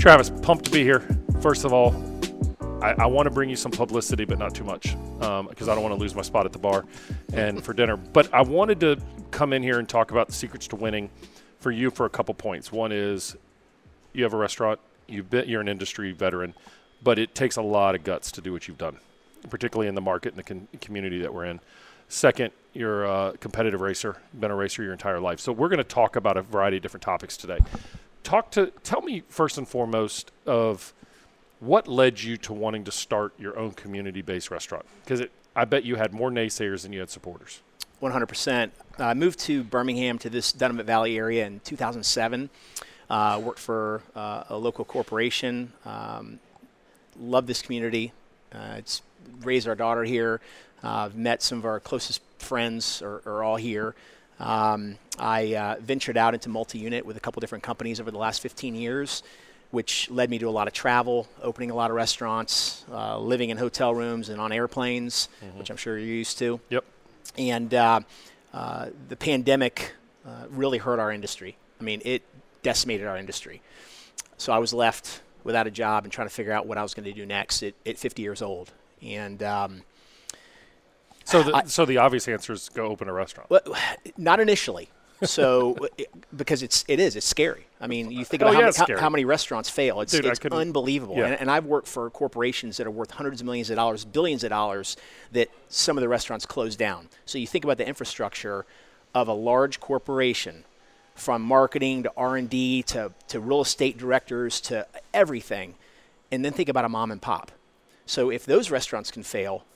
Travis, pumped to be here. First of all, I want to bring you some publicity, but not too much, because I don't want to lose my spot at the bar and for dinner. But I wanted to come in here and talk about the secrets to winning for you for a couple points. One is you have a restaurant, you're an industry veteran, but it takes a lot of guts to do what you've done, particularly in the market and the community that we're in. Second, you're a competitive racer. You've been a racer your entire life. So we're going to talk about a variety of different topics today. Tell me first and foremost of what led you to wanting to start your own community-based restaurant? Because I bet you had more naysayers than you had supporters. 100%. I moved to Birmingham to this Dunham Valley area in 2007. Worked for a local corporation. Love this community. It's raised our daughter here. I've met some of our closest friends are all here. I ventured out into multi-unit with a couple different companies over the last 15 years, which led me to a lot of travel, opening a lot of restaurants, living in hotel rooms and on airplanes, which I'm sure you're used to. Yep. And the pandemic really hurt our industry. I mean, it decimated our industry. So I was left without a job and trying to figure out what I was going to do next at 50 years old. And so the obvious answer is go open a restaurant. Well, not initially. So because it is scary. I mean, you think about how many restaurants fail. It's unbelievable. Yeah. And I've worked for corporations that are worth hundreds of millions of dollars, billions of dollars, that some of the restaurants close down. So you think about the infrastructure of a large corporation, from marketing to R&D to real estate directors to everything. And then think about a mom and pop. So if those restaurants can fail,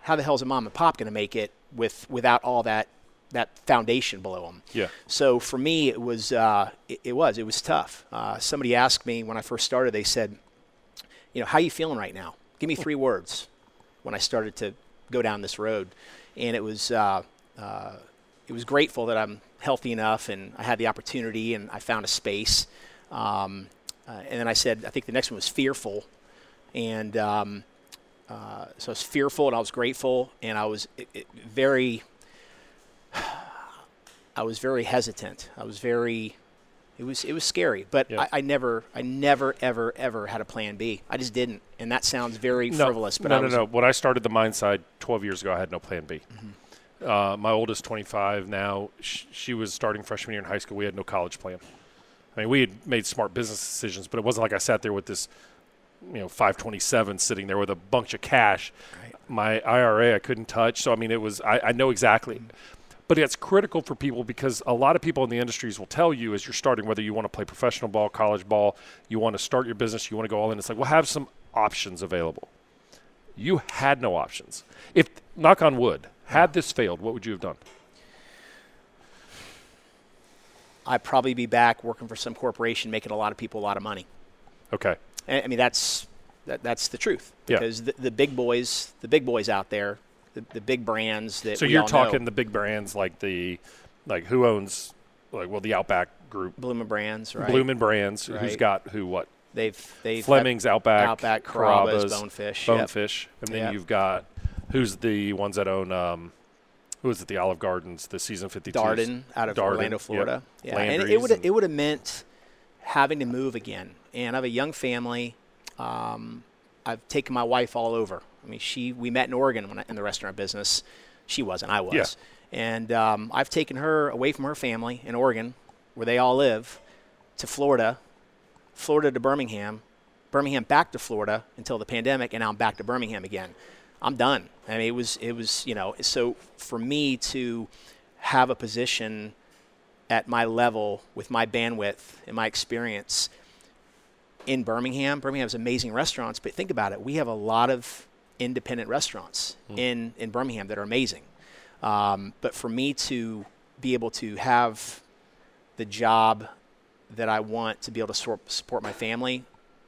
how the hell is a mom and pop going to make it without all that foundation below them? Yeah. So for me, it was tough. Somebody asked me when I first started, they said, you know, how are you feeling right now? Give me 3 words when I started to go down this road. And it was grateful that I'm healthy enough and I had the opportunity and I found a space. And then I said, I think the next one was fearful. And so I was fearful and I was grateful and I was very hesitant. It was scary, but yeah. I never, ever had a plan B. I just didn't. And that sounds very frivolous. But no. When I started the Mindside 12 years ago, I had no plan B. My oldest, 25 now, she was starting freshman year in high school. We had no college plan. I mean, we had made smart business decisions, but it wasn't like I sat there with this, you know, 527 sitting there with a bunch of cash. Right. My IRA, I couldn't touch. So, I mean, it was, I know exactly. But it's critical for people because a lot of people in the industries will tell you as you're starting, whether you want to play professional ball, college ball, you want to start your business, you want to go all in. It's like, well, have some options available. You had no options. If, knock on wood, had this failed, what would you have done? I'd probably be back working for some corporation, making a lot of people a lot of money. Okay. I mean, that's the truth. Because the big boys out there, the big brands that. So you're talking the big brands like who owns the Outback Group, Bloomin' Brands, right? Bloomin' Brands, right. Who's got who what? They've Fleming's, Outback, Carrabba's, Bonefish, and then you've got who's the ones that own who is it? The Olive Gardens, the Season 52. Darden out of Orlando, Florida. Yep. Yeah, and it would have meant having to move again. And I have a young family. I've taken my wife all over. I mean, we met in Oregon in the restaurant business. She wasn't, I was. Yeah. And I've taken her away from her family in Oregon, where they all live, to Florida, Florida to Birmingham, Birmingham back to Florida until the pandemic, and now I'm back to Birmingham again. I'm done. I mean, it was, you know, so for me to have a position at my level with my bandwidth and my experience in Birmingham. Birmingham has amazing restaurants, but think about it. We have a lot of independent restaurants in Birmingham that are amazing. But for me to be able to have the job that I want, to be able to support my family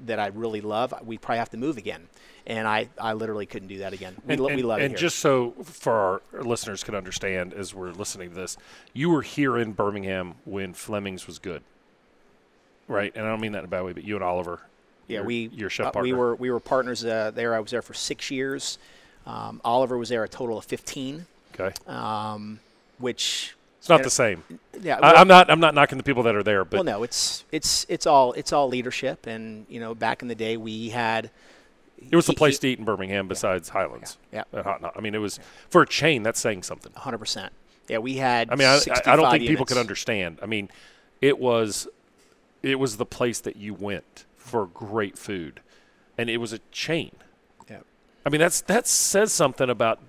that I really love, we probably have to move again. And I literally couldn't do that again. We love it here. And just so for our listeners can understand as we're listening to this, you were here in Birmingham when Fleming's was good. Right, and I don't mean that in a bad way, but you and Oliver, your chef partner. We were partners there. I was there for 6 years. Oliver was there a total of 15. Okay. Which It's not the same. Yeah, well, I'm not knocking the people that are there, but well, no, it's all leadership, and you know, back in the day we had. It was the place to eat in Birmingham besides Highlands. Yeah, yeah. I mean, it was for a chain. That's saying something. 100%. Yeah, we had. I mean, I don't think people could understand. I mean, it was the place that you went for great food, and it was a chain. Yeah. I mean, that says something about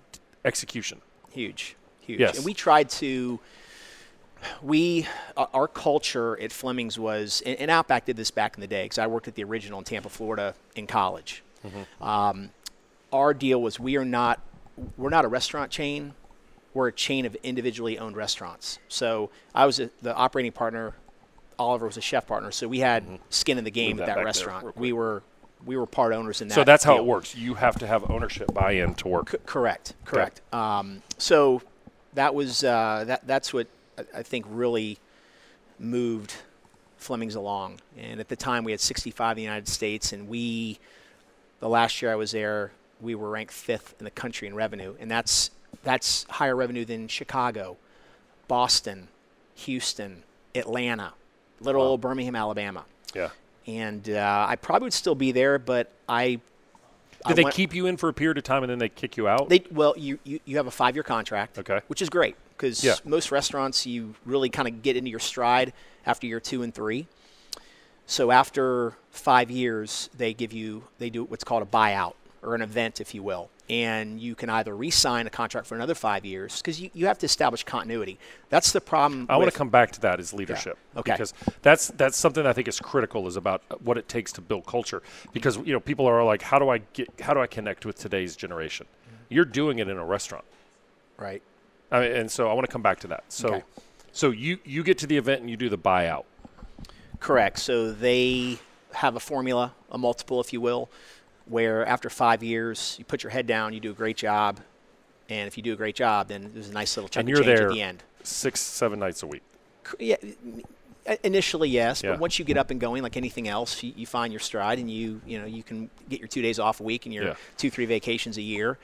execution. Huge, huge. Yes. And we tried to. Our culture at Fleming's was, and Outback did this back in the day because I worked at the original in Tampa, Florida in college. Mm-hmm. Our deal was we're not a restaurant chain. We're a chain of individually owned restaurants. So I was the operating partner. Oliver was a chef partner. So we had mm-hmm. skin in the game at that restaurant. We were part owners in that. So that's how it works. You have to have ownership buy-in to work. Correct. Okay. So that was that's what I think really moved Fleming's along. And at the time, we had 65 in the United States, and the last year I was there, we were ranked 5th in the country in revenue, and that's higher revenue than Chicago, Boston, Houston, Atlanta, little old Birmingham, Alabama. Yeah. And I probably would still be there, but Did they keep you in for a period of time and then they kick you out? Well, you have a 5-year contract, okay, which is great because most restaurants you really kind of get into your stride after year 2 and 3. So after 5 years, they do what's called a buyout or an event, if you will, and you can either re-sign a contract for another 5 years because you have to establish continuity. That's the problem. I want to come back to that as leadership, okay, because that's something I think is critical, is about what it takes to build culture, because you know people are like, how do I connect with today's generation? Mm-hmm. You're doing it in a restaurant, right? I mean, and so I want to come back to that. So, okay. So you get to the event and you do the buyout. Correct. So they have a formula, a multiple, if you will, where after 5 years, you put your head down, you do a great job. And if you do a great job, then there's a nice little chunk of change at the end. 6, 7 nights a week. Yeah, initially, yes. Yeah. But once you get up and going, like anything else, you find your stride, and you can get your 2 days off a week and your 2, 3 vacations a year.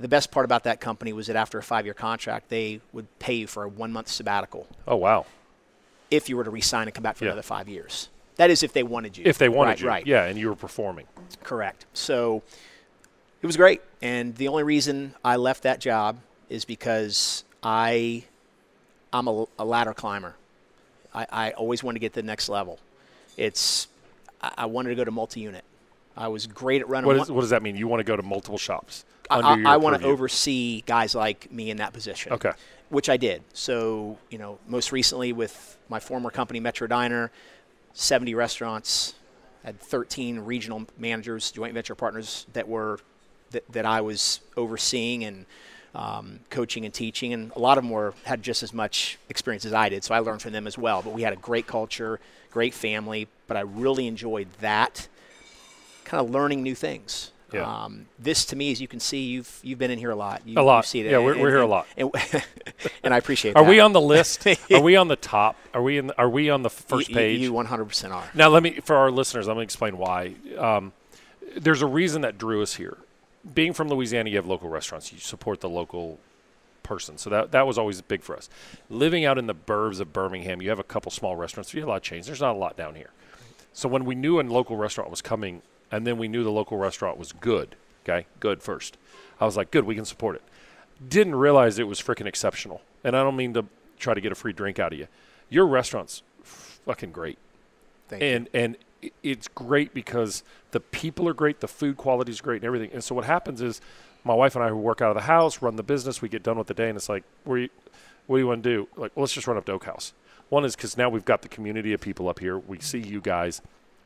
The best part about that company was that after a 5-year contract, they would pay you for a 1-month sabbatical. Oh, wow. If you were to re-sign and come back for another 5 years. That is if they wanted you. If they wanted you. Right. Yeah, and you were performing. Correct. So it was great. And the only reason I left that job is because I'm a ladder climber. I always wanted to get to the next level. I wanted to go to multi-unit. I was great at running. What does that mean? You want to go to multiple shops? I want to oversee guys like me in that position. Okay. Which I did. So, you know, most recently with my former company, Metro Diner, 70 restaurants, had 13 regional managers, joint venture partners that I was overseeing and coaching and teaching. And a lot of them had just as much experience as I did, so I learned from them as well. But we had a great culture, great family, but I really enjoyed that, kind of learning new things. Yeah. This to me, as you can see, you've been in here a lot. You see it. Yeah, we're here a lot. And I appreciate that. Are we on the list? Are we on the top? Are we on the first page? You 100% are. Now, for our listeners, let me explain why. There's a reason that drew us here. Being from Louisiana, you have local restaurants. You support the local person. So that was always big for us. Living out in the burbs of Birmingham, you have a couple small restaurants. You have a lot of chains. There's not a lot down here. So when we knew a local restaurant was coming, and then we knew the local restaurant was good. Okay, good first. I was like, good, we can support it. Didn't realize it was freaking exceptional. And I don't mean to try to get a free drink out of you. Your restaurant's fucking great. Thank you. And it's great because the people are great, the food quality is great, and everything. And so what happens is my wife and I, who work out of the house, run the business. We get done with the day, and it's like, what do you want to do? Like, well, let's just run up to Oak House. One is because now we've got the community of people up here. We see you guys.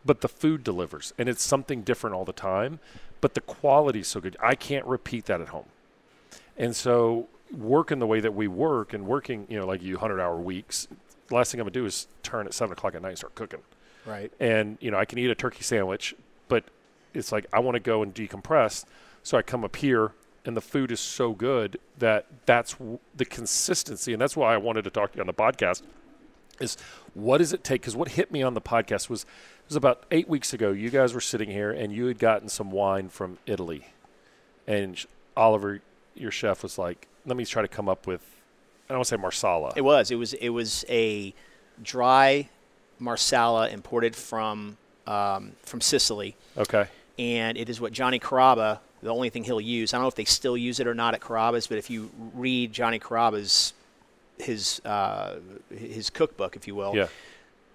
But the food delivers, and it's something different all the time. But the quality is so good. I can't repeat that at home. And so working the way that we work and working, you know, like you 100-hour weeks, the last thing I'm going to do is turn at 7 o'clock at night and start cooking. Right. And, you know, I can eat a turkey sandwich, but it's like I want to go and decompress. So I come up here, and the food is so good that's the consistency. And that's why I wanted to talk to you on the podcast is what does it take? Because what hit me on the podcast was – it was about 8 weeks ago, you guys were sitting here, and you had gotten some wine from Italy. And Oliver, your chef, was like, let me try to come up with I don't want to say marsala. It was. It was a dry marsala imported from Sicily. Okay. And it is what Johnny Carrabba, the only thing he'll use. I don't know if they still use it or not at Carrabba's, but if you read Johnny Carrabba's his cookbook, if you will, yeah,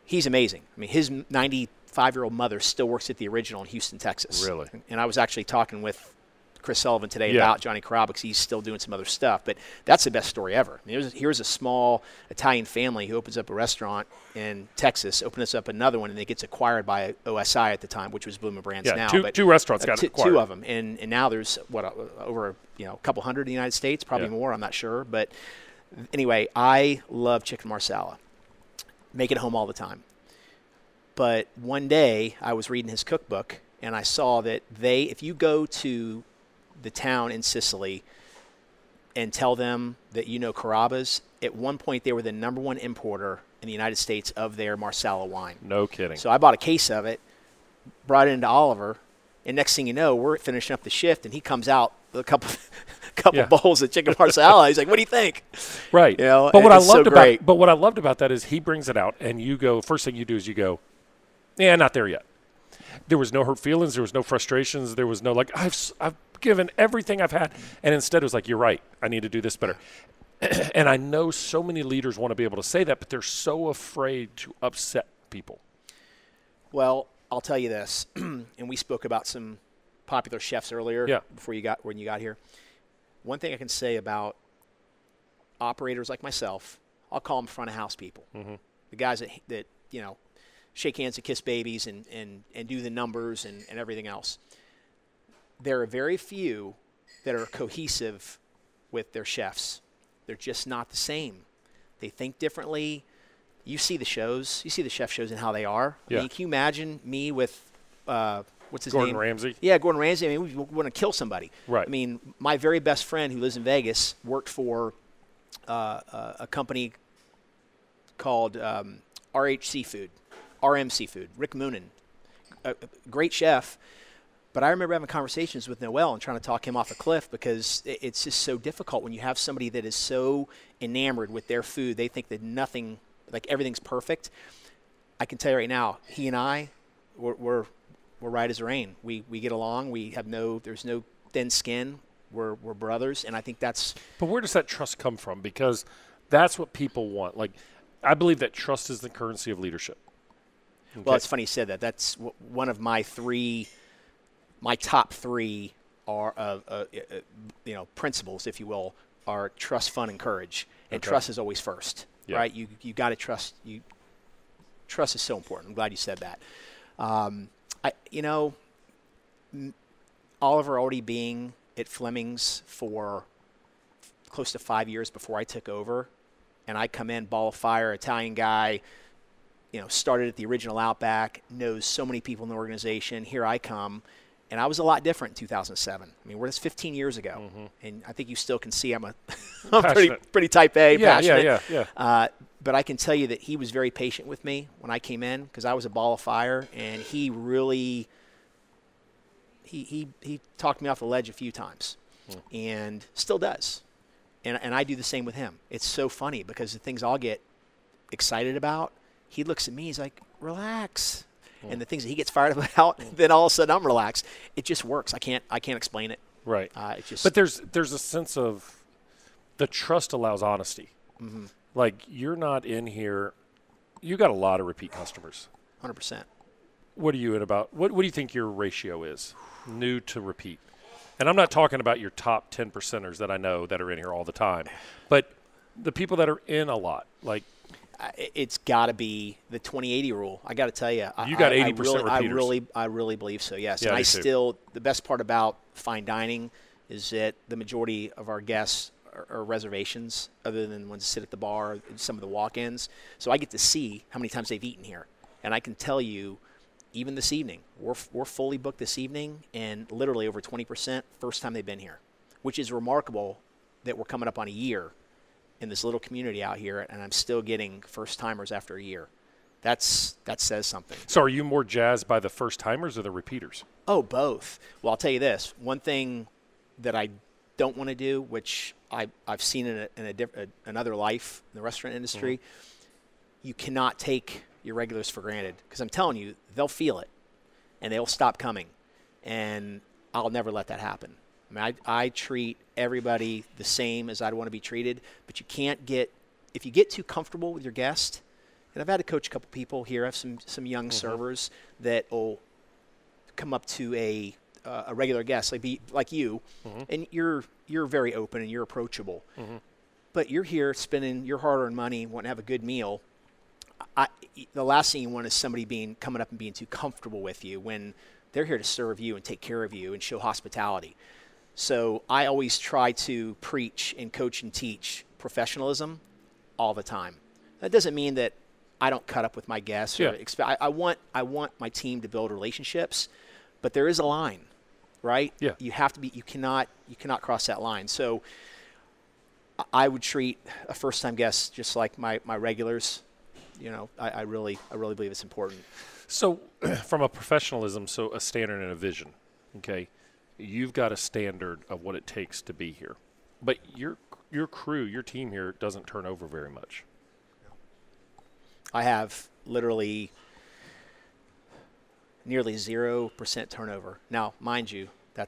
he's amazing. I mean, his 95-year-old mother still works at the original in Houston, Texas. Really? And I was actually talking with Chris Sullivan today, yeah, about Johnny Carrabba because he's still doing some other stuff. But that's the best story ever. I mean, here's a small Italian family who opens up a restaurant in Texas, opens up another one, and it gets acquired by OSI at the time, which was Bloomin' Brands, yeah, now. Two restaurants got acquired. Two of them. And now there's, what, over, you know, a couple hundred in the United States, probably, yeah, more. I'm not sure. But anyway, I love chicken marsala. Make it home all the time. But one day I was reading his cookbook, and I saw that if you go to the town in Sicily and tell them that you know Carrabba's, at one point they were the #1 importer in the United States of their marsala wine. No kidding. So I bought a case of it, brought it into Oliver, and next thing you know, we're finishing up the shift, and he comes out with a couple yeah, bowls of chicken marsala. He's like, "What do you think?" Right. You know, what I loved about that is he brings it out, and you go. First thing you do is you go, "Yeah, not there yet." There was no hurt feelings. There was no frustrations. There was no like, I've given everything I've had. And instead it was like, you're right. I need to do this better. And I know so many leaders want to be able to say that, but they're so afraid to upset people. Well, I'll tell you this. And we spoke about some popular chefs earlier, yeah, when you got here. One thing I can say about operators like myself, I'll call them front of house people. Mm-hmm. The guys that, you know, shake hands and kiss babies and do the numbers and everything else. There are very few that are cohesive with their chefs. They're just not the same. They think differently. You see the shows. You see the chef shows and how they are. Yeah. I mean, can you imagine me with what's his name? Gordon Ramsay. Yeah, Gordon Ramsay. I mean, we want to kill somebody. Right. I mean, my very best friend who lives in Vegas worked for a company called RHC Food. RMC Food, Rick Moonen, a great chef. But I remember having conversations with Noel and trying to talk him off a cliff because it's just so difficult when you have somebody that is so enamored with their food. They think that nothing, like everything's perfect. I can tell you right now, he and I, we're right as rain. We get along. There's no thin skin. We're brothers. And I think that's. But where does that trust come from? Because that's what people want. Like, I believe that trust is the currency of leadership. Okay. Well, it's funny you said that. That's one of my top three are, you know, principles, if you will, are trust, fun, and courage. And okay, trust is always first, yeah, right? You got to trust. Trust is so important. I'm glad you said that. You know, Oliver already being at Fleming's for close to 5 years before I took over, and I come in, ball of fire, Italian guy, you know, started at the original Outback, knows so many people in the organization. Here I come. And I was a lot different in 2007. I mean, that's 15 years ago. Mm-hmm. And I think you still can see I'm pretty type A, yeah, passionate. Yeah. But I can tell you that he was very patient with me when I came in because I was a ball of fire. And he really – he talked me off the ledge a few times, and still does. And I do the same with him. It's so funny because the things I'll get excited about, he looks at me, he's like, relax. Mm. And the things that he gets fired about, then all of a sudden I'm relaxed. It just works. I can't explain it. Right. It just. But there's a sense of the trust allows honesty. Mm-hmm. Like, you're not in here. You got a lot of repeat customers. 100%. What are you in about? What do you think your ratio is, new to repeat? And I'm not talking about your top 10%ers that I know that are in here all the time, but the people that are in a lot, like. It's got to be the 20-80 rule. I got to tell you, you got 80% repeaters. I really believe so. Yes, yeah, and I still. The best part about fine dining is that the majority of our guests are reservations, other than ones that sit at the bar, some of the walk-ins. So I get to see how many times they've eaten here, and I can tell you, even this evening, we're fully booked this evening, and literally over 20% first time they've been here, which is remarkable that we're coming up on a year in this little community out here, and I'm still getting first-timers after a year. That says something. So are you more jazzed by the first-timers or the repeaters? Oh, both. Well, I'll tell you this. One thing that I don't want to do, which I've seen in another life in the restaurant industry, you cannot take your regulars for granted, because I'm telling you, they'll feel it and they'll stop coming. And I'll never let that happen. I mean, I treat everybody the same as I'd want to be treated, but you can't get, if you get too comfortable with your guest, and I've had to coach a couple people here, I have some young servers that will come up to a regular guest, like you, and you're very open and you're approachable, but you're here spending your hard-earned money, want to have a good meal. The last thing you want is somebody coming up and being too comfortable with you when they're here to serve you and take care of you and show hospitality. So I always try to preach and coach and teach professionalism all the time. That doesn't mean that I don't cut up with my guests. Yeah. I want my team to build relationships, but there is a line, right? Yeah. You have to be, you cannot cross that line. So I would treat a first-time guest just like my regulars. You know, I really believe it's important. So from a professionalism, so a standard and a vision, okay? You've got a standard of what it takes to be here. But your crew, your team here doesn't turn over very much. I have literally nearly 0% turnover. Now, mind you, I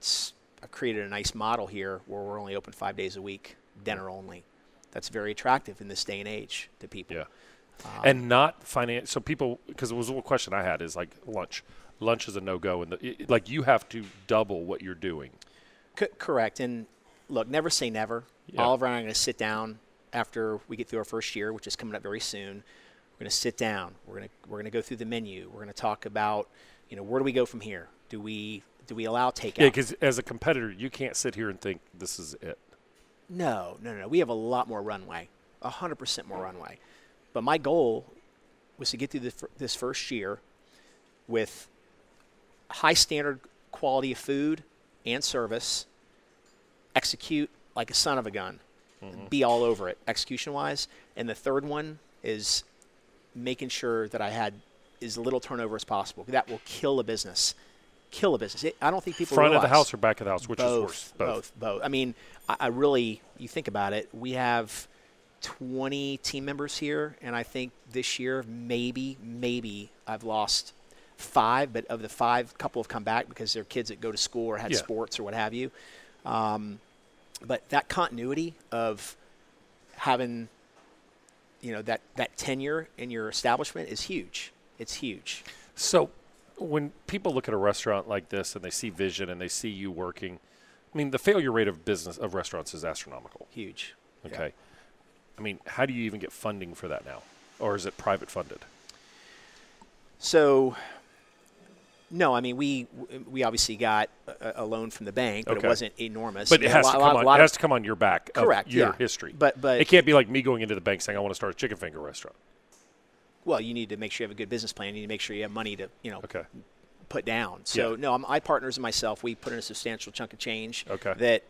created a nice model here where we're only open 5 days a week, dinner only. That's very attractive in this day and age to people. Yeah. And not finance. So people, because it was a question I had is like lunch. Lunch is a no-go, and like you have to double what you're doing. Correct. And look, never say never. Yeah. Oliver and I are going to sit down after we get through our first year, which is coming up very soon. We're going to sit down. We're going to go through the menu. We're going to talk about, you know, where do we go from here? Do we allow takeout? Yeah, because as a competitor, you can't sit here and think this is it. No. We have a lot more runway. 100% more runway. But my goal was to get through this first year with high standard quality of food and service, execute like a son of a gun, be all over it execution-wise. And the third one is making sure that I had as little turnover as possible. That will kill a business. Kill a business. I don't think people realize. Front of the house or back of the house, which is worse? Both. I mean, I really, you think about it, we have 20 team members here, and I think this year maybe I've lost 5, but of the 5, a couple have come back because they're kids that go to school or had sports or what have you. But that continuity of having, you know, that tenure in your establishment is huge. It's huge. So when people look at a restaurant like this and they see vision and they see you working, I mean, the failure rate of restaurants is astronomical. Huge. Okay. Yeah. I mean, how do you even get funding for that now? Or is it private funded? So, no, I mean, we obviously got a loan from the bank, but it wasn't enormous. But it has to come on your back. Correct. Of your history. But it can't be like me going into the bank saying, I want to start a chicken finger restaurant. Well, you need to make sure you have a good business plan. You need to make sure you have money to, you know, put down. So, no, my partners and myself, we put in a substantial chunk of change that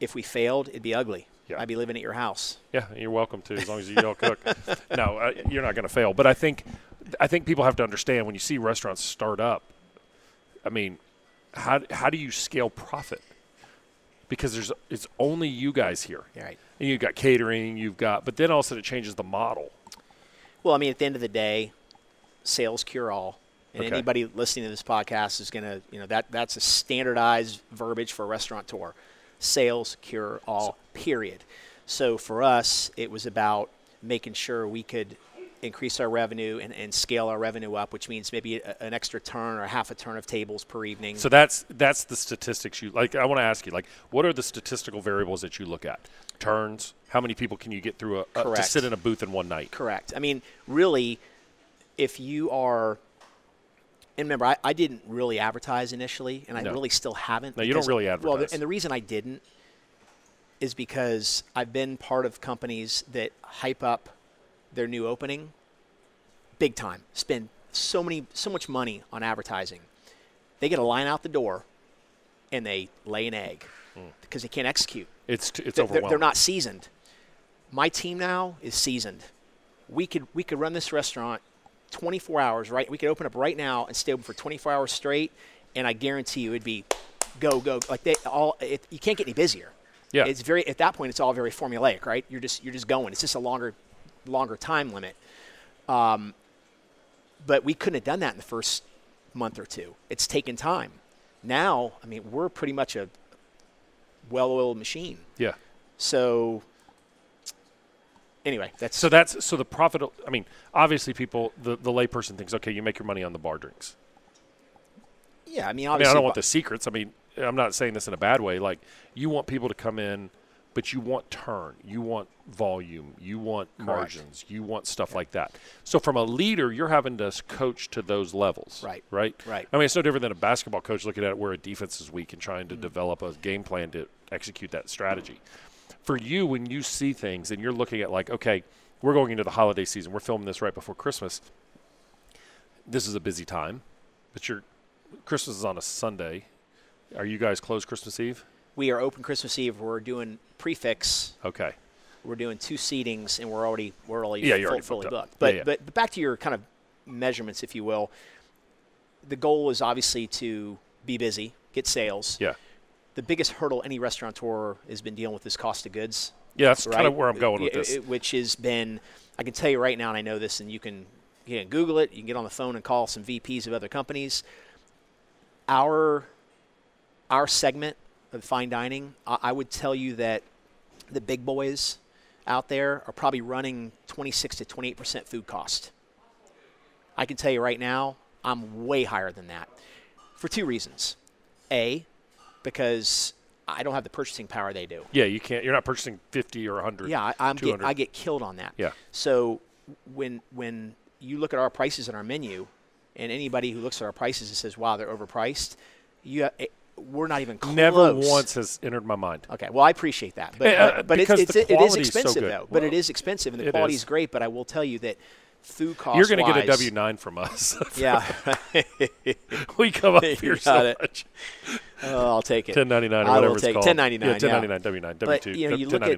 if we failed, it'd be ugly. Yeah. I'd be living at your house. Yeah, you're welcome to, as long as you don't cook. No, you're not going to fail. But I think people have to understand when you see restaurants start up, I mean, how do you scale profit? Because it's only you guys here. Right. And you've got catering, but then all of a sudden it changes the model. Well, I mean, at the end of the day, sales cure all. And anybody listening to this podcast is going to, you know, that's a standardized verbiage for a restaurateur. Sales cure all, period. So for us, it was about making sure we could increase our revenue and scale our revenue up, which means maybe an extra turn or half a turn of tables per evening. So that's the statistics you like. I want to ask you, like, what are the statistical variables that you look at? Turns, how many people can you get through to sit in a booth in one night? Correct. I mean, really, if you are – and remember, I didn't really advertise initially, and I really still haven't. No, you don't really advertise. Well, and the reason I didn't is because I've been part of companies that hype up their new opening big time, spend so much money on advertising. They get a line out the door, and they lay an egg because they can't execute. It's overwhelming. They're not seasoned. My team now is seasoned. We could run this restaurant 24 hours, right? We could open up right now and stay open for 24 hours straight, and I guarantee you it'd be go. Like you can't get any busier. Yeah. It's very, at that point, it's all very formulaic, right? You're just going. It's just a longer time limit. But we couldn't have done that in the first month or two. It's taken time. Now, I mean, we're pretty much a well-oiled machine. Yeah. So anyway, so the profit. I mean, obviously, people, the layperson thinks, okay, you make your money on the bar drinks. Yeah, I mean, obviously, I don't want the secrets. I mean, I'm not saying this in a bad way. Like, you want people to come in, but you want turn, you want volume, you want margins, you want stuff like that. So from a leader, you're having to coach to those levels. Right. Right? Right. I mean, it's no different than a basketball coach looking at it where a defense is weak and trying to develop a game plan to execute that strategy. For you, when you see things and you're looking at like, okay, we're going into the holiday season, we're filming this right before Christmas. This is a busy time, but Christmas is on a Sunday. Are you guys closed Christmas Eve? We are open Christmas Eve. We're doing prefix. Okay. We're doing 2 seatings, and we're already fully booked. But back to your kind of measurements, if you will. The goal is obviously to be busy, get sales. Yeah. The biggest hurdle any restaurateur has been dealing with is cost of goods. Yeah, that's kind of where I'm going with this. Which has been, I can tell you right now, and I know this, and you can Google it. You can get on the phone and call some VPs of other companies. Our segment of fine dining, I would tell you that the big boys out there are probably running 26 to 28% food cost. I can tell you right now, I'm way higher than that for 2 reasons. A, because I don't have the purchasing power they do. Yeah, you can't. You're not purchasing 50 or 100. Yeah, I get killed on that. Yeah. So when you look at our prices and our menu, and anybody who looks at our prices and says, wow, they're overpriced, we're not even close. Never once has entered my mind. Okay, well, I appreciate that. But it is expensive, though. Well, but it is expensive, and the quality is great. But I will tell you that food cost-wise. You're going to get a W-9 from us. Yeah. We come up here so much. I'll take it. $10.99 or whatever it's called. $10.99. Yeah, $10.99, W-9, W-2,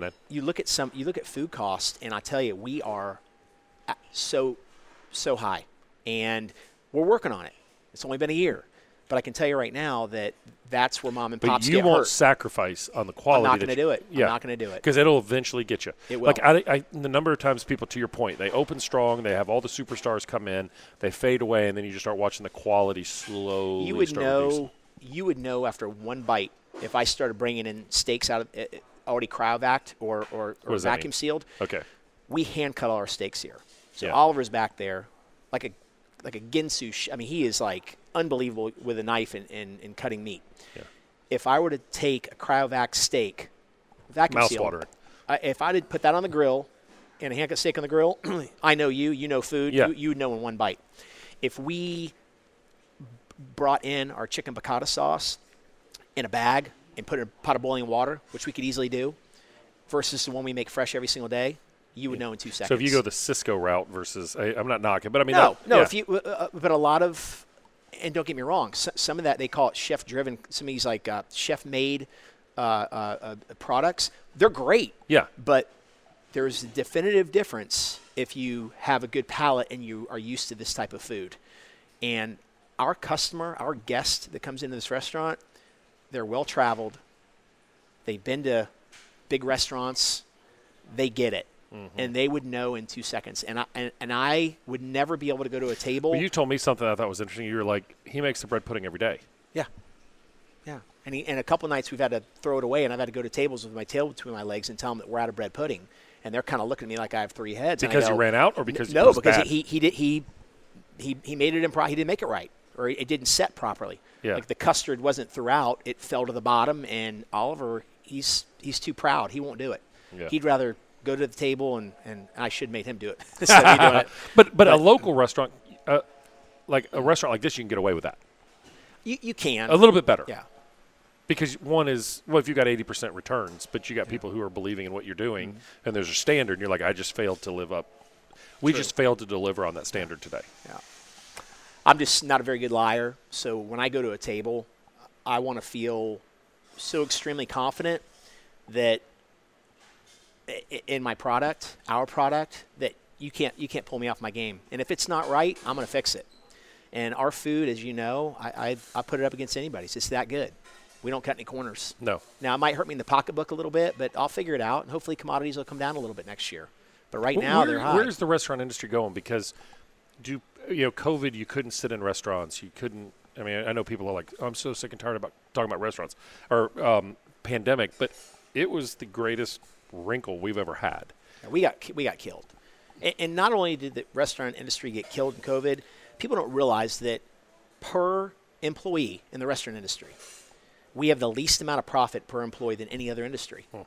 $10.99. You look at food cost, and I tell you, we are so high. And we're working on it. It's only been a year. But I can tell you right now that that's where mom and pops get hurt. But you won't sacrifice on the quality. I'm not going to do it. Yeah. I'm not going to do it. Because it'll eventually get you. It will. Like the number of times people, to your point, they open strong, they have all the superstars come in, they fade away, and then you just start watching the quality slowly You would know after one bite if I started bringing in steaks out of already cryovac or vacuum sealed. Okay. We hand cut all our steaks here. So Oliver's back there like a Ginsu. I mean, he is like unbelievable with a knife and cutting meat. Yeah. If I were to take a cryovac steak, vacuum sealed, if I did put that on the grill and a hand-cut steak on the grill, I know you know food, you would know in one bite. If we brought in our chicken piccata sauce in a bag and put it in a pot of boiling water, which we could easily do, versus the one we make fresh every single day, you would know in 2 seconds. So if you go the Cisco route versus, I'm not knocking, but I mean, but a lot of, and don't get me wrong, some of that they call it chef driven. Some of these like chef made products, they're great. Yeah. But there's a definitive difference if you have a good palate and you are used to this type of food. And our customer, our guest that comes into this restaurant, they're well traveled. They've been to big restaurants. They get it. Mm-hmm. And they would know in 2 seconds. And I would never be able to go to a table. Well, you told me something I thought was interesting. You were like, he makes the bread pudding every day. Yeah. Yeah. And a couple of nights we've had to throw it away, and I've had to go to tables with my tail between my legs and tell them that we're out of bread pudding. And they're kind of looking at me like I have 3 heads. Because you ran out or because you was bad? No, because he made it improper. He didn't make it right, or it didn't set properly. Yeah. Like the custard wasn't throughout. It fell to the bottom, and Oliver, he's too proud. He won't do it. Yeah. He'd rather go to the table, and I should have made him do it. Instead of me doing it. But a local restaurant, like a restaurant like this, you can get away with that. You can. A little bit better. Yeah. Because one is, well, if you got 80% returns, but you got people who are believing in what you're doing, mm-hmm. and there's a standard, and you're like, I just failed to live up. We just failed to deliver on that standard today. Yeah. I'm just not a very good liar, so when I go to a table, I want to feel so extremely confident that in my product, our product, that you can't pull me off my game. And if it's not right, I'm going to fix it. And our food, as you know, I put it up against anybody's. It's that good. We don't cut any corners. No. Now, it might hurt me in the pocketbook a little bit, but I'll figure it out. And hopefully commodities will come down a little bit next year. But right now, they're high. Where's the restaurant industry going? Because, COVID, you couldn't sit in restaurants. You couldn't. I mean, I know people are like, oh, I'm so sick and tired about talking about restaurants or pandemic, but it was the greatest wrinkle we've ever had. We got killed. And not only did the restaurant industry get killed in COVID, people don't realize that per employee in the restaurant industry, we have the least amount of profit per employee than any other industry. Hmm.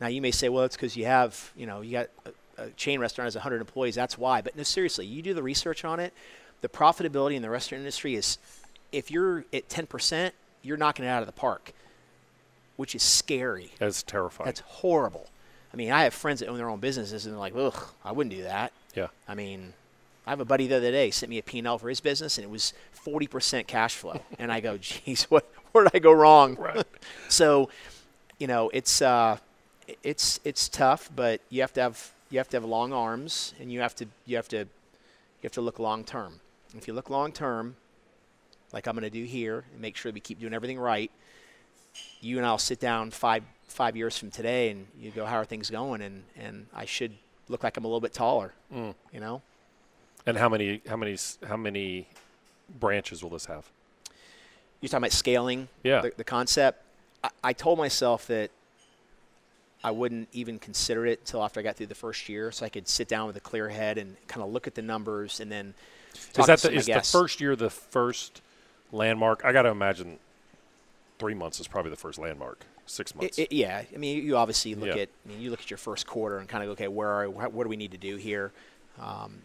Now, you may say, well, it's because you have, you got a chain restaurant has 100 employees. That's why. But no, seriously, you do the research on it. The profitability in the restaurant industry is, if you're at 10%, you're knocking it out of the park, which is scary. That's terrifying. That's horrible. I mean, I have friends that own their own businesses, and they're like, ugh, I wouldn't do that. Yeah. I mean, I have a buddy the other day sent me a P&L for his business, and it was 40% cash flow. And I go, geez, where did I go wrong? Right. So, it's tough, but you have to have long arms, and you have to look long term. If you look long term, like I'm going to do here, and make sure we keep doing everything right, you and I'll sit down five years from today, and you go, how are things going? And I should look like I'm a little bit taller, you know? And how many branches will this have? You're talking about scaling? Yeah. The concept? I told myself that I wouldn't even consider it until after I got through the first year, so I could sit down with a clear head and kind of look at the numbers and then talk to some, I guess. Is the first year the first landmark? I got to imagine 3 months is probably the first landmark. 6 months. Yeah. I mean, you obviously look at – you look at your first quarter and kind of go, okay, what do we need to do here?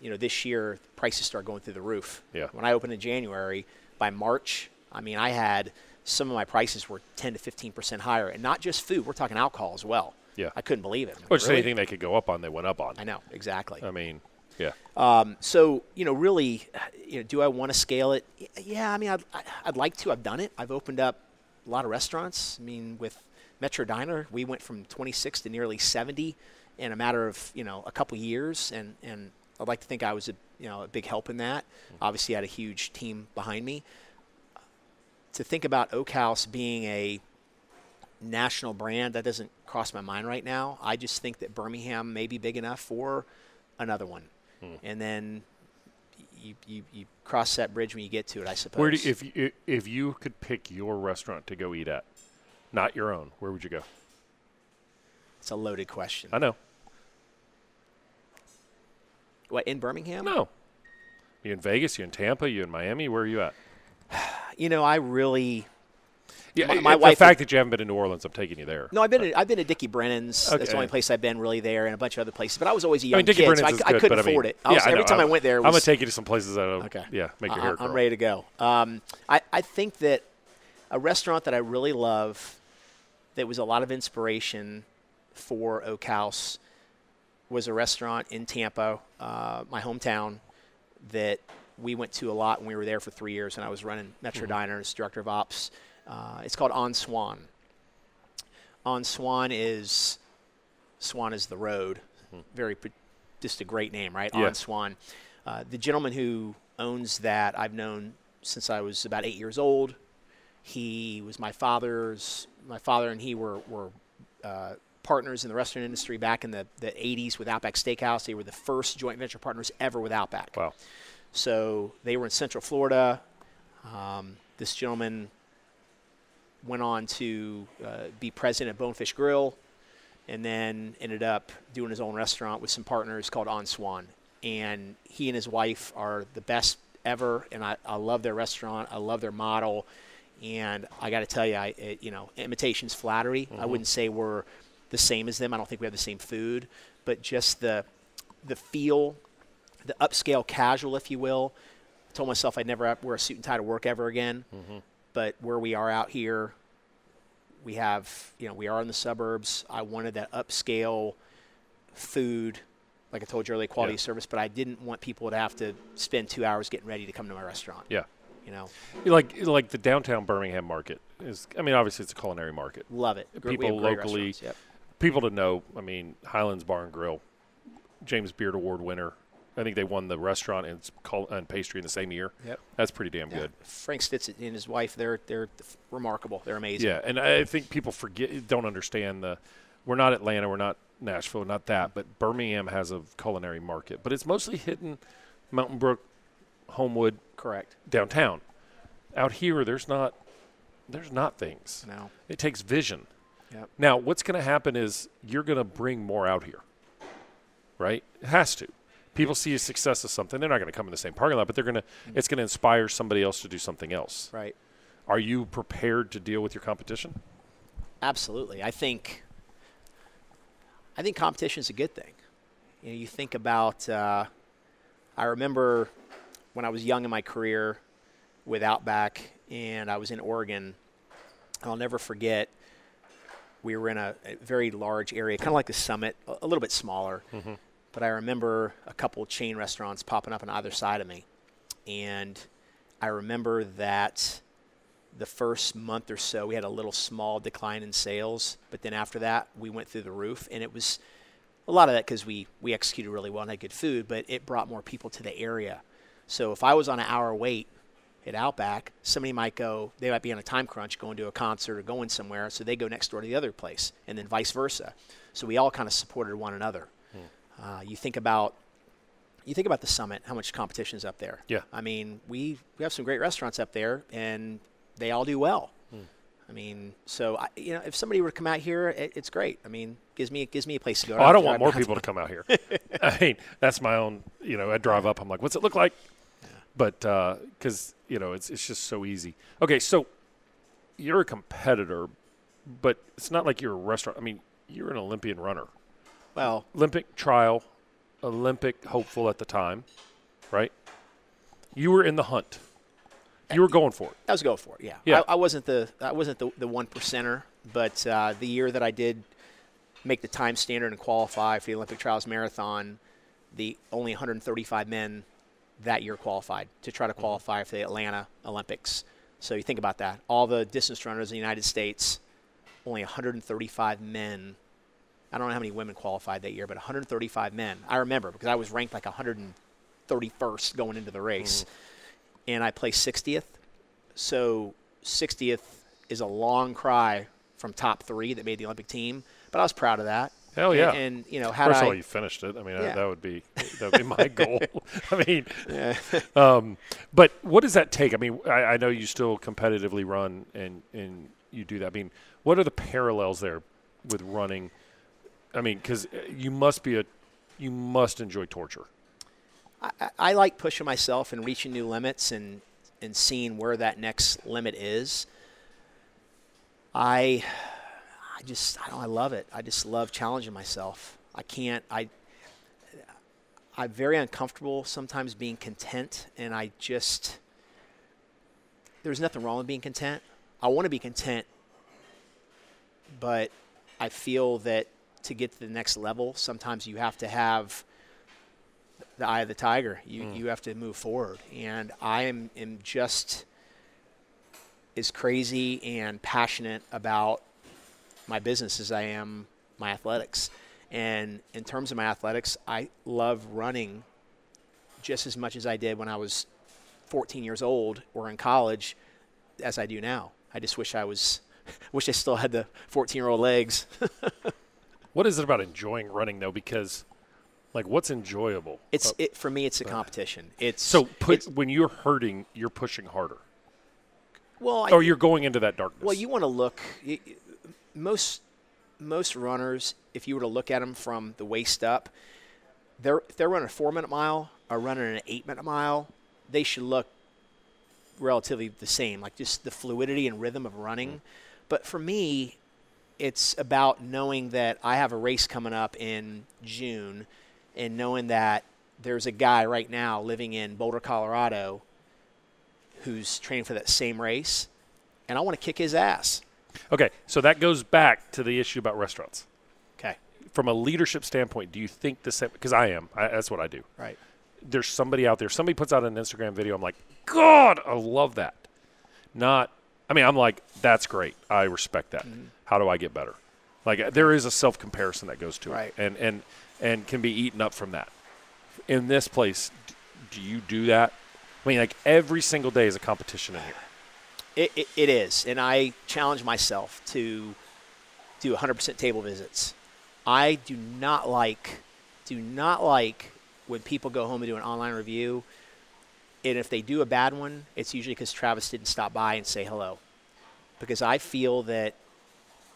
This year, prices start going through the roof. Yeah. When I opened in January, by March, I mean, I had some of my prices were 10 to 15% higher. And not just food. We're talking alcohol as well. Yeah. I couldn't believe it. Which really? Anything they could go up on, they went up on. I know. Exactly. I mean, yeah. Do I want to scale it? Yeah. I mean, I'd like to. I've done it. I've opened up a lot of restaurants. I mean, with Metro Diner, we went from 26 to nearly 70 in a matter of, a couple years. And I'd like to think I was, a big help in that. Mm-hmm. Obviously, I had a huge team behind me. To think about Oak House being a national brand, that doesn't cross my mind right now. I just think that Birmingham may be big enough for another one. Mm. And then you cross that bridge when you get to it, I suppose. Where do you, if you could pick your restaurant to go eat at, not your own, where would you go? It's a loaded question. I know. What, in Birmingham? No. You in Vegas? You in Tampa? You in Miami? Where are you at? I really. Yeah, my wife. The fact that you haven't been to New Orleans, I'm taking you there. No, I've been to Dickie Brennan's. Okay. That's the only place I've been really there, and a bunch of other places. But I was always a young kid, so I couldn't afford it. Every time I went there, I'm gonna take you to some places that make your hair curl. I'm ready to go. I think that a restaurant that I really love, that was a lot of inspiration for Oak House, was a restaurant in Tampa, my hometown, that we went to a lot when we were there for 3 years, and I was running Metro Diner as director of ops. It's called On Swan. On Swan is the road. Very, just a great name, right? Yeah. On Swan. The gentleman who owns that, I've known since I was about 8 years old. He was my father and he were partners in the restaurant industry back in the 80s with Outback Steakhouse. They were the first joint venture partners ever with Outback. Wow. So they were in Central Florida. This gentleman went on to be president of Bonefish Grill, and then ended up doing his own restaurant with some partners called On Swan. And he and his wife are the best ever, and I love their restaurant. I love their model. And I got to tell you, imitation's flattery. Mm-hmm. I wouldn't say we're the same as them. I don't think we have the same food, but just the feel, the upscale casual, if you will. I told myself I'd never wear a suit and tie to work ever again. Mm-hmm. But where we are out here, we have, we are in the suburbs. I wanted that upscale food, like I told you earlier, quality of service, but I didn't want people to have to spend 2 hours getting ready to come to my restaurant. Yeah. Like the downtown Birmingham market is, obviously it's a culinary market. Love it. People locally, people to know, Highlands Bar and Grill, James Beard Award winner. I think they won the restaurant and pastry in the same year. Yep. That's pretty damn good. Frank Stitt and his wife, they're remarkable. They're amazing. Yeah, and I think people forget, don't understand the – we're not Atlanta, we're not Nashville, we're not that, but Birmingham has a culinary market. But it's mostly hidden Mountain Brook, Homewood. Correct. Downtown. Out here, there's not things. No. It takes vision. Yep. Now, what's going to happen is you're going to bring more out here, right? It has to. People see a success of something. They're not going to come in the same parking lot, but they're going to. It's going to inspire somebody else to do something else. Right. Are you prepared to deal with your competition? Absolutely. I think competition is a good thing. You know, you think about. I remember when I was young in my career with Outback, and I was in Oregon. I'll never forget. We were in a very large area, kind of like the Summit, a little bit smaller. Mm-hmm. But I remember a couple of chain restaurants popping up on either side of me. And I remember that the first month or so, we had a little small decline in sales. But then after that, we went through the roof. And it was a lot of that because we executed really well and had good food, but it brought more people to the area. So if I was on an hour wait at Outback, somebody might go, they might be on a time crunch going to a concert or going somewhere, so they go next door to the other place, and then vice versa. So we all kind of supported one another. You think about the Summit, how much competition is up there. Yeah. I mean, we have some great restaurants up there, and they all do well. I mean, so you know, if somebody were to come out here, it's great. I mean, gives me a place to go. Oh, I don't want more people to come out here. I mean, that's my own. You know, I drive up, I'm like, what's it look like? Yeah. But because you know, it's just so easy. Okay, so you're a competitor, but it's not like you're a restaurant. I mean, you're an Olympian runner. Well, Olympic trial, Olympic hopeful at the time, right? You were in the hunt. You were going for it. I was going for it. Yeah. I wasn't the one percenter, but the year that I did make the time standard and qualify for the Olympic trials marathon, the only 135 men that year qualified to try to qualify for the Atlanta Olympics. So you think about that. All the distance runners in the United States, only 135 men. I don't know how many women qualified that year, but 135 men. I remember because I was ranked like 131st going into the race. And I placed 60th. So 60th is a long cry from top three that made the Olympic team. But I was proud of that. Hell yeah. And you know, first of all, you finished it. I mean, yeah. that would be my goal. I mean, yeah. But what does that take? I mean, I know you still competitively run and you do that. I mean, what are the parallels there with running? I mean, because you must enjoy torture. I like pushing myself and reaching new limits and seeing where that next limit is. I love it. I just love challenging myself. I'm very uncomfortable sometimes being content, and there's nothing wrong with being content. I want to be content, but I feel that to get to the next level, sometimes you have to have the eye of the tiger. You have to move forward. And I am just as crazy and passionate about my business as I am my athletics. And in terms of my athletics, I love running just as much as I did when I was 14 years old or in college as I do now. I just wish I still had the 14-year-old legs. What is it about enjoying running, though? Because, like, what's enjoyable? For me, it's a competition. When you're hurting, you're pushing harder. Well, or you're going into that darkness. Well, you want to look. Most runners, if you were to look at them from the waist up, if they're running a 4-minute mile or running an 8-minute mile, they should look relatively the same, like just the fluidity and rhythm of running. But for me, it's about knowing that I have a race coming up in June and knowing that there's a guy right now living in Boulder, Colorado, who's training for that same race, and I want to kick his ass. Okay, so that goes back to the issue about restaurants. Okay. From a leadership standpoint, do you think the same – because I am. That's what I do. Right. There's somebody out there. Somebody puts out an Instagram video. I'm like, God, I love that. Not – I mean, I'm like, that's great. I respect that. How do I get better? Like, there is a self-comparison that goes to it and can be eaten up from that. in this place, do you do that? I mean, like every single day is a competition in here. It is, and I challenge myself to do 100% table visits. I do not like when people go home and do an online review, and if they do a bad one, it's usually because Travis didn't stop by and say hello. Because I feel that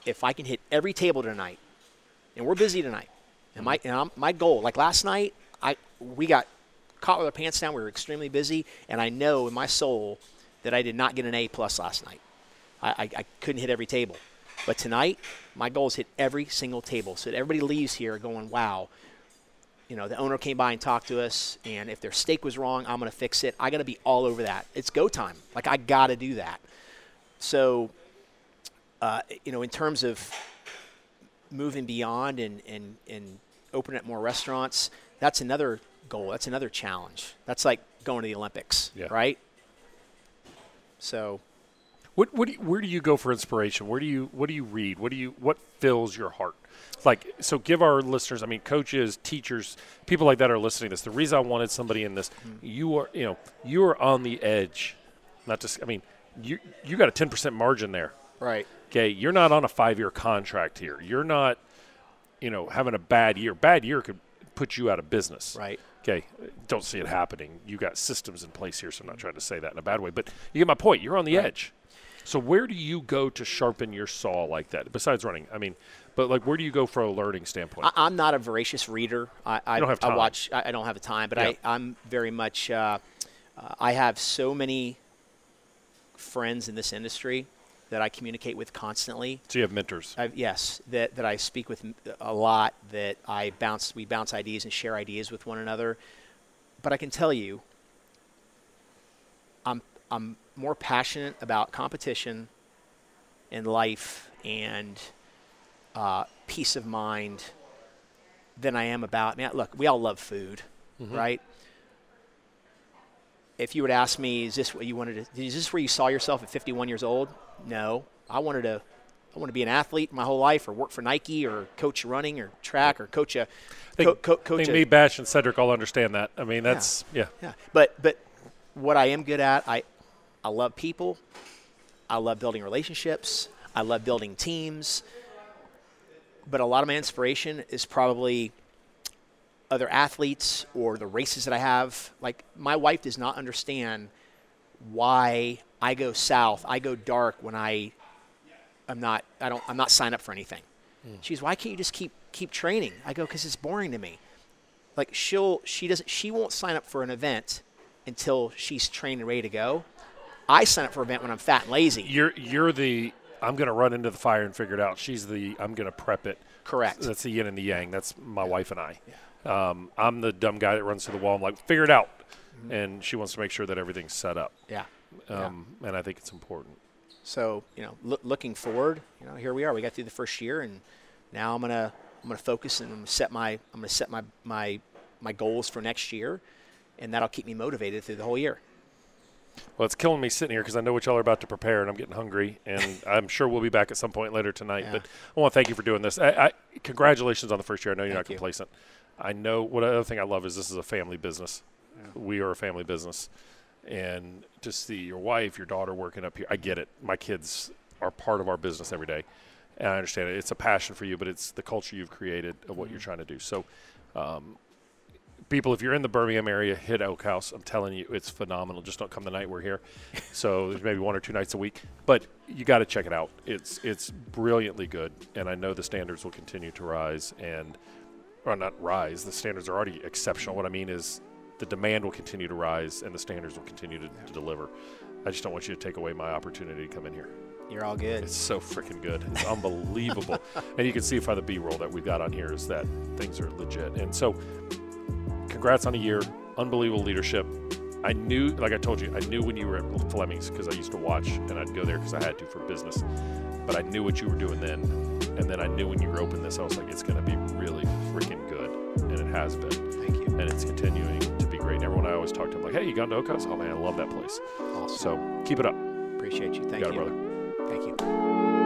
if I can hit every table tonight, and we're busy tonight, and my goal, like last night, we got caught with our pants down. We were extremely busy, and I know in my soul that I did not get an A+ last night. I couldn't hit every table. But tonight, my goal is hit every single table so that everybody leaves here going, wow, you know, the owner came by and talked to us, and if their steak was wrong, I'm going to fix it. I got to be all over that. It's go time. Like, I got to do that. So, you know, in terms of moving beyond and opening up more restaurants, that's another goal. That's another challenge. That's like going to the Olympics, yeah, right? So, where do you go for inspiration? What do you read? What fills your heart? Like, so give our listeners, I mean, coaches, teachers, people like that are listening to this. The reason I wanted somebody in this, you are on the edge. Not just, I mean, you got a 10% margin there, right? Okay, you're not on a 5-year contract here. You're not, you know, having a bad year. Bad year could put you out of business, right? Okay, don't see it happening. You got systems in place here, so I'm not trying to say that in a bad way. But you get my point. You're on the edge. So where do you go to sharpen your saw like that, besides running? I mean, but, like, where do you go from a learning standpoint? I'm not a voracious reader. I don't have time. I don't have the time, but yeah. I'm very much I have so many friends in this industry that I communicate with constantly. So you have mentors. Yes, that I speak with a lot, that we bounce ideas and share ideas with one another. But I can tell you, I'm more passionate about competition and life and peace of mind than I am about, man, look, we all love food, mm-hmm, right? If you would ask me, is this where you saw yourself at 51 years old? No, I want to be an athlete my whole life, or work for Nike, or coach running, or track, or coach a. I think me, Bash, and Cedric all understand that. I mean, that's yeah. But what I am good at, I love people, I love building relationships, I love building teams. But a lot of my inspiration is probably other athletes or the races that I have. Like, my wife does not understand why I go south, I go dark when I'm not signed up for anything. Mm. She's, why can't you just keep training? I go, because it's boring to me. Like, she won't sign up for an event until she's trained and ready to go. I sign up for an event when I'm fat and lazy. You're the, I'm going to run into the fire and figure it out. She's the, I'm going to prep it. Correct. That's the yin and the yang. That's my wife and I. Yeah. I'm the dumb guy that runs to the wall. I'm like, figure it out. Mm-hmm. And she wants to make sure that everything's set up. Yeah. And I think it's important. So, you know, looking forward, you know, here we are. We got through the first year, and now I'm gonna focus, and I'm gonna set my goals for next year, and that'll keep me motivated through the whole year. Well, it's killing me sitting here because I know what y'all are about to prepare, and I'm getting hungry, and I'm sure we'll be back at some point later tonight. Yeah. But I want to thank you for doing this. Congratulations on the first year. I know you're not complacent. I know what other thing I love is this is a family business. Yeah. We are a family business. And to see your wife, your daughter working up here, I get it. My kids are part of our business every day, and I understand it. It's a passion for you, but it's the culture you've created of what you're trying to do. So, people, if you're in the Birmingham area, hit Oak House. I'm telling you, it's phenomenal. Just don't come the night we're here. So there's maybe one or two nights a week, but you got to check it out. It's brilliantly good, and I know the standards will continue to rise, the standards are already exceptional. What I mean is, the demand will continue to rise, and the standards will continue to deliver. I just don't want you to take away my opportunity to come in here. You're all good. It's so freaking good. It's unbelievable. And you can see by the B-roll that we've got on here is that things are legit. And so congrats on a year. Unbelievable leadership. I knew, like I told you, I knew when you were at Fleming's because I used to watch, and I'd go there because I had to for business. But I knew what you were doing then. And then I knew when you were open this, I was like, it's going to be really freaking good. And it has been. Thank you. And it's continuing to be great. And everyone I always talk to, I'm like, hey, you gone to Oak House? Oh, man, I love that place. Awesome. So keep it up. Appreciate you. Thank you. You got it, brother. Thank you.